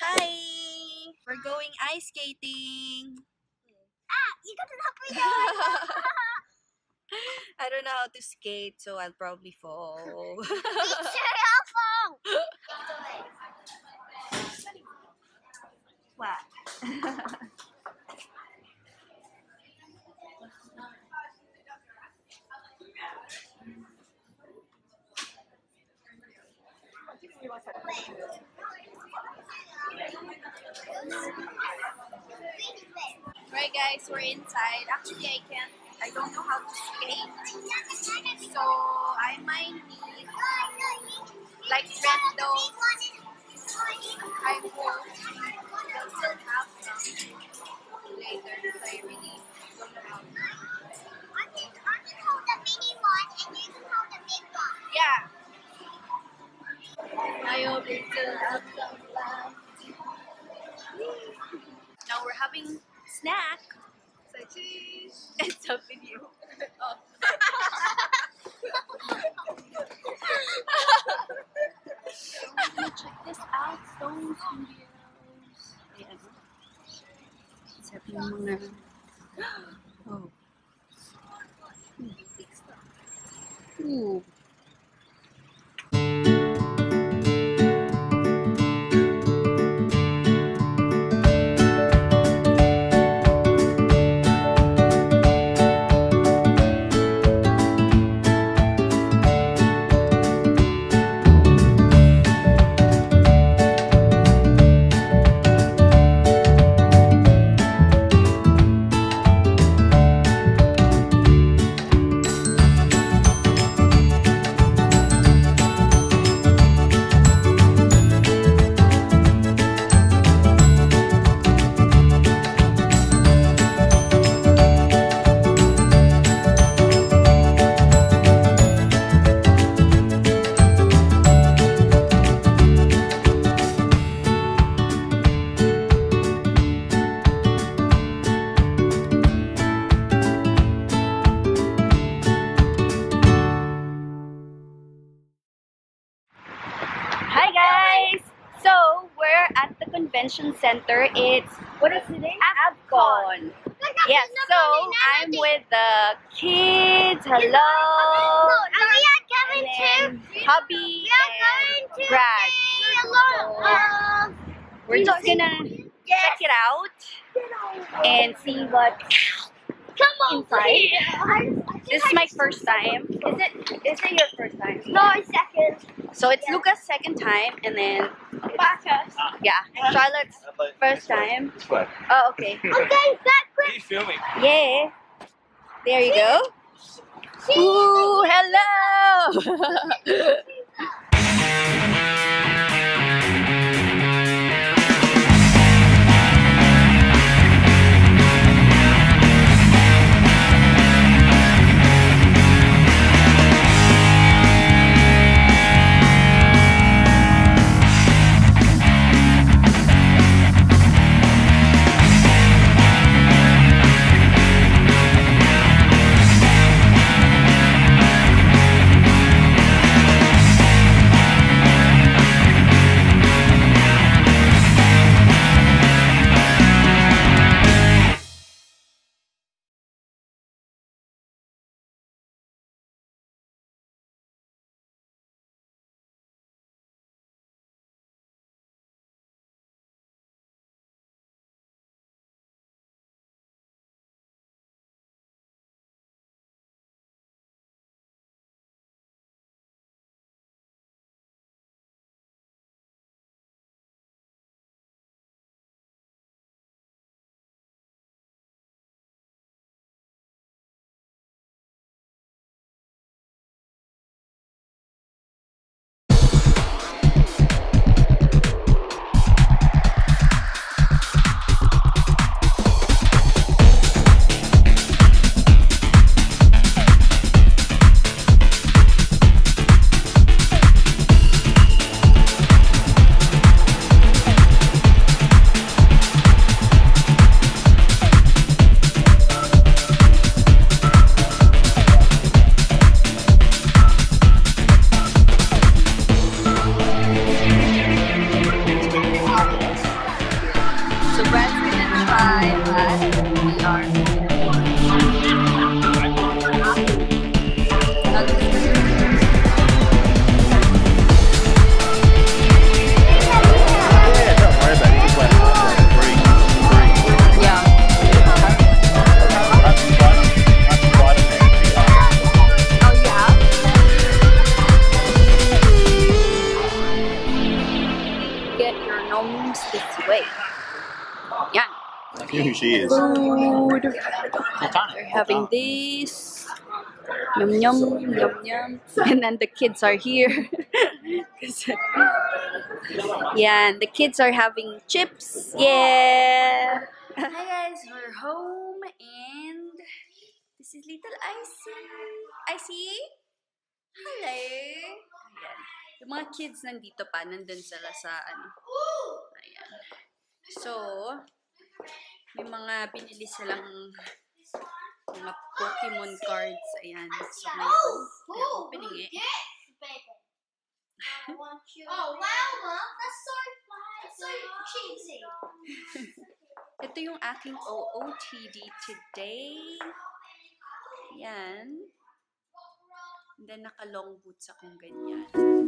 Hi! We're going ice skating. Ah, you got to help me there. I don't know how to skate, so I'll probably fall. Teacher, I'll fall. What? Right guys, we're inside. Actually, I don't know how to skate, so I might need like red though. I will still have some later because I really don't know how to. I can hold the mini one and you can hold the big one. Yeah. I hope you still have some love. Now we're having snack. So cheese. It's a video. Oh. Check this out. Stone Studios. Ayan. Sabi mo na. Oh. Ooh. Center. It's what is the name? Avcon. Yes, so I'm with the kids. Hello. And we are coming to hubby. We are going to Brad. We're just gonna check it out and see what inside. This is my first time. Is it your first time? No, it's second. So it's Luca's second time, and then yeah, Charlotte's first time. Oh, okay. Okay, that quick. Are you filming? Yeah. There you go. Ooh, hello. seems this way. Yeah. I know who she is. Food. They're having this. Yum yum yum yum. And then the kids are here. Yeah, and the kids are having chips. Yeah. Hi guys, we're home and this is little Icy. Icy? Hello. Ayan. Yung mga kids nandito pa, nandun sila sa ano. Ayan. So, may mga pinili silang mga Pokemon cards. Ayan. So, may opening eh. Oh, wow, Mom. That's so fun. That's so cheesy. Ito yung aking OOTD today. Ayan. And then, naka-long boots akong ganyan.